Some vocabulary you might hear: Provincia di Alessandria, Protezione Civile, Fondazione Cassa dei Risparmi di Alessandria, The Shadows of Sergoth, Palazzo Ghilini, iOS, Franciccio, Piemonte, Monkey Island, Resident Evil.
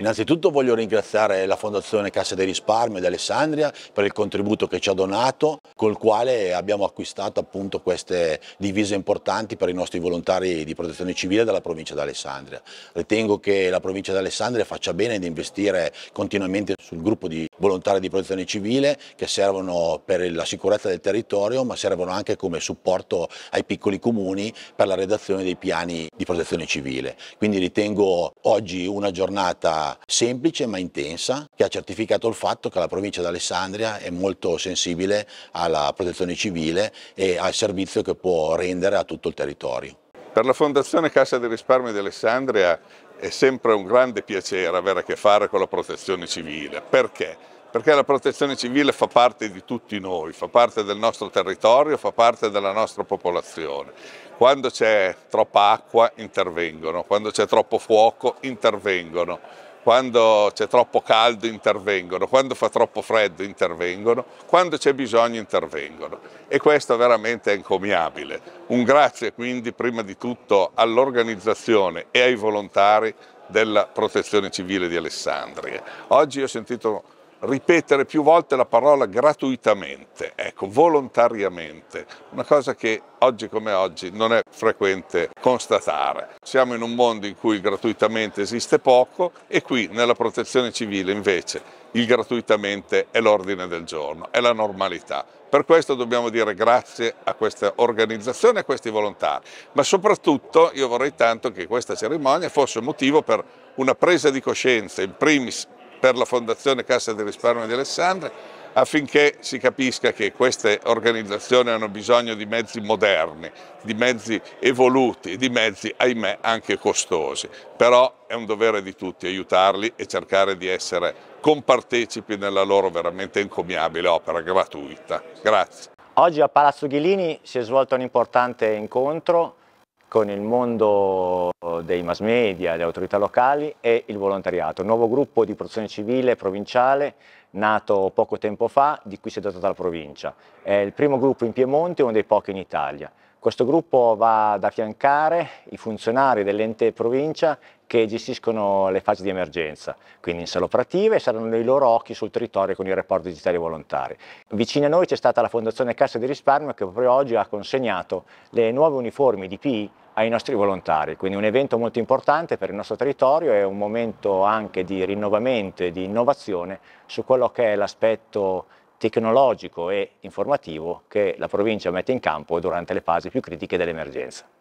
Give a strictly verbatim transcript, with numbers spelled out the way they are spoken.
Innanzitutto voglio ringraziare la Fondazione Cassa dei Risparmi di Alessandria per il contributo che ci ha donato, col quale abbiamo acquistato appunto queste divise importanti per i nostri volontari di protezione civile della provincia di Alessandria. Ritengo che la provincia di Alessandria faccia bene ad investire continuamente sul gruppo di volontari di protezione civile che servono per la sicurezza del territorio, ma servono anche come supporto ai piccoli comuni per la redazione dei piani di protezione civile. Quindi ritengo oggi una giornata semplice ma intensa, che ha certificato il fatto che la provincia di Alessandria è molto sensibile alla protezione civile e al servizio che può rendere a tutto il territorio. Per la Fondazione Cassa dei Risparmi di Alessandria è sempre un grande piacere avere a che fare con la protezione civile. Perché? Perché la protezione civile fa parte di tutti noi, fa parte del nostro territorio, fa parte della nostra popolazione. Quando c'è troppa acqua intervengono, quando c'è troppo fuoco intervengono, quando c'è troppo caldo intervengono, quando fa troppo freddo intervengono, quando c'è bisogno intervengono. E questo veramente è encomiabile. Un grazie quindi prima di tutto all'organizzazione e ai volontari della protezione civile di Alessandria. Oggi ho sentito ripetere più volte la parola gratuitamente, ecco, volontariamente, una cosa che oggi come oggi non è frequente constatare. Siamo in un mondo in cui gratuitamente esiste poco e qui nella protezione civile invece il gratuitamente è l'ordine del giorno, è la normalità. Per questo dobbiamo dire grazie a questa organizzazione e a questi volontari, ma soprattutto io vorrei tanto che questa cerimonia fosse motivo per una presa di coscienza, in primis per la Fondazione Cassa dei Risparmi di Alessandria, affinché si capisca che queste organizzazioni hanno bisogno di mezzi moderni, di mezzi evoluti, di mezzi, ahimè, anche costosi. Però è un dovere di tutti aiutarli e cercare di essere compartecipi nella loro veramente encomiabile opera gratuita. Grazie. Oggi a Palazzo Ghilini si è svolto un importante incontro con il mondo dei mass media, le autorità locali e il volontariato, un nuovo gruppo di protezione civile provinciale nato poco tempo fa, di cui si è dotata la provincia. È il primo gruppo in Piemonte e uno dei pochi in Italia. Questo gruppo va ad affiancare i funzionari dell'ente provincia che gestiscono le fasi di emergenza, quindi in sala operative saranno i loro occhi sul territorio con i report digitali volontari. Vicino a noi c'è stata la Fondazione Cassa di Risparmio che proprio oggi ha consegnato le nuove uniformi di P I ai nostri volontari, quindi un evento molto importante per il nostro territorio e un momento anche di rinnovamento e di innovazione su quello che è l'aspetto tecnologico e informativo che la provincia mette in campo durante le fasi più critiche dell'emergenza.